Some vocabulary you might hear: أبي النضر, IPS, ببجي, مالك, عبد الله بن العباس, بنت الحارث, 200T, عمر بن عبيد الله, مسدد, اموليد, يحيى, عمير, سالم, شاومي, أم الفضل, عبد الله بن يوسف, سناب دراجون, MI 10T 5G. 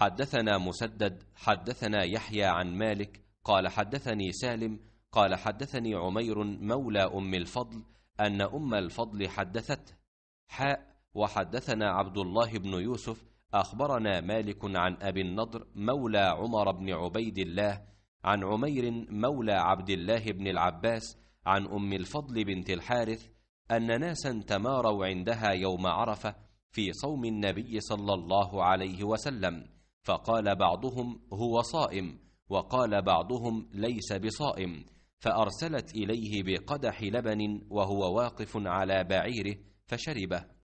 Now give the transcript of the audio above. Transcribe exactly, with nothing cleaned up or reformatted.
حدثنا مسدد حدثنا يحيى عن مالك قال حدثني سالم قال حدثني عمير مولى أم الفضل أن أم الفضل حدثته حاء وحدثنا عبد الله بن يوسف أخبرنا مالك عن أبي النضر مولى عمر بن عبيد الله عن عمير مولى عبد الله بن العباس عن أم الفضل بنت الحارث أن ناسا تماروا عندها يوم عرفة في صوم النبي صلى الله عليه وسلم، فقال بعضهم هو صائم وقال بعضهم ليس بصائم، فأرسلت إليه بقدح لبن وهو واقف على بعيره فشربه.